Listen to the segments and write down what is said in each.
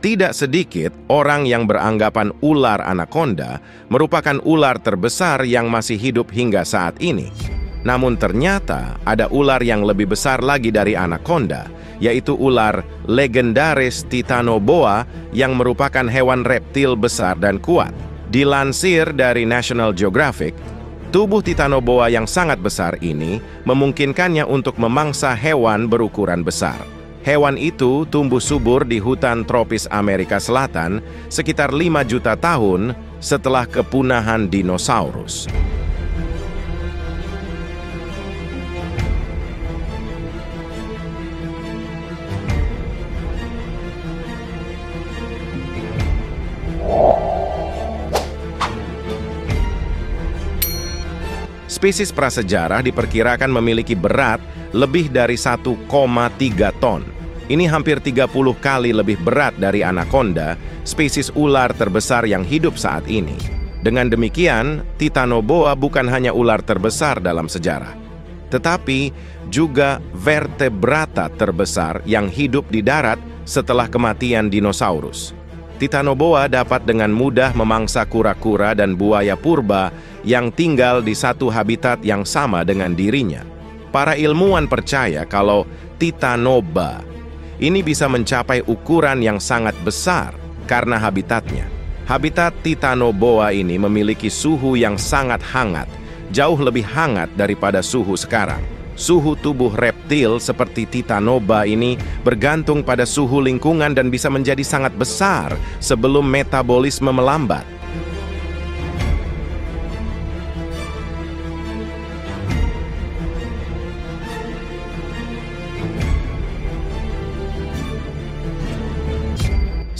Tidak sedikit orang yang beranggapan ular anaconda merupakan ular terbesar yang masih hidup hingga saat ini. Namun ternyata ada ular yang lebih besar lagi dari anaconda, yaitu ular legendaris Titanoboa yang merupakan hewan reptil besar dan kuat. Dilansir dari National Geographic, tubuh Titanoboa yang sangat besar ini memungkinkannya untuk memangsa hewan berukuran besar. Hewan itu tumbuh subur di hutan tropis Amerika Selatan sekitar 5 juta tahun setelah kepunahan dinosaurus. Spesies prasejarah diperkirakan memiliki berat lebih dari 1,3 ton. Ini hampir 30 kali lebih berat dari anaconda, spesies ular terbesar yang hidup saat ini. Dengan demikian, Titanoboa bukan hanya ular terbesar dalam sejarah, tetapi juga vertebrata terbesar yang hidup di darat setelah kematian dinosaurus. Titanoboa dapat dengan mudah memangsa kura-kura dan buaya purba yang tinggal di satu habitat yang sama dengan dirinya. Para ilmuwan percaya kalau Titanoboa ini bisa mencapai ukuran yang sangat besar karena habitatnya. Habitat Titanoboa ini memiliki suhu yang sangat hangat, jauh lebih hangat daripada suhu sekarang. Suhu tubuh reptil seperti Titanoboa ini bergantung pada suhu lingkungan dan bisa menjadi sangat besar sebelum metabolisme melambat.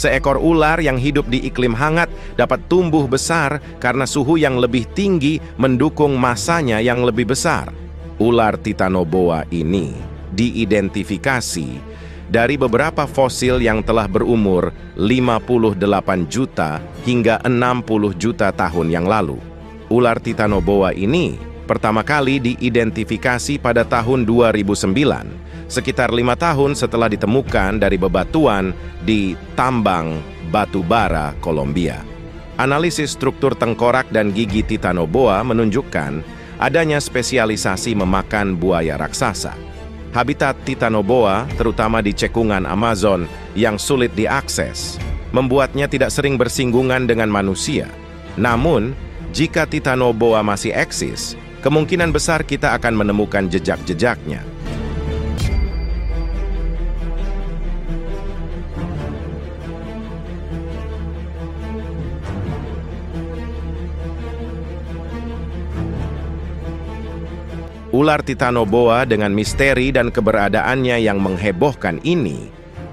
Seekor ular yang hidup di iklim hangat dapat tumbuh besar karena suhu yang lebih tinggi mendukung massanya yang lebih besar. Ular Titanoboa ini diidentifikasi dari beberapa fosil yang telah berumur 58 juta hingga 60 juta tahun yang lalu. Ular Titanoboa ini pertama kali diidentifikasi pada tahun 2009. Sekitar 5 tahun setelah ditemukan dari bebatuan di tambang batu bara Kolombia. Analisis struktur tengkorak dan gigi Titanoboa menunjukkan adanya spesialisasi memakan buaya raksasa. Habitat Titanoboa, terutama di cekungan Amazon yang sulit diakses, membuatnya tidak sering bersinggungan dengan manusia. Namun, jika Titanoboa masih eksis, kemungkinan besar kita akan menemukan jejak-jejaknya. Ular Titanoboa dengan misteri dan keberadaannya yang menghebohkan ini,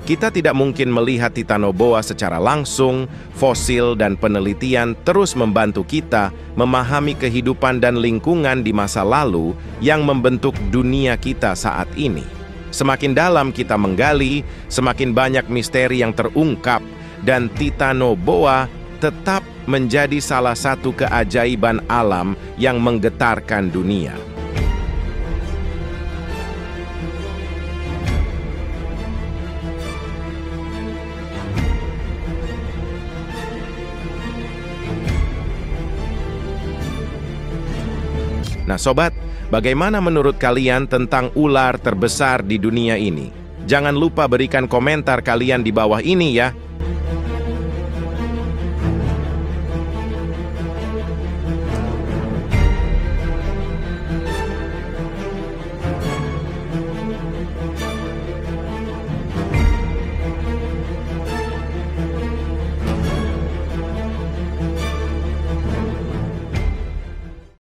kita tidak mungkin melihat Titanoboa secara langsung. Fosil dan penelitian terus membantu kita memahami kehidupan dan lingkungan di masa lalu yang membentuk dunia kita saat ini. Semakin dalam kita menggali, semakin banyak misteri yang terungkap, dan Titanoboa tetap menjadi salah satu keajaiban alam yang menggetarkan dunia. Nah sobat, bagaimana menurut kalian tentang ular terbesar di dunia ini? Jangan lupa berikan komentar kalian di bawah ini ya.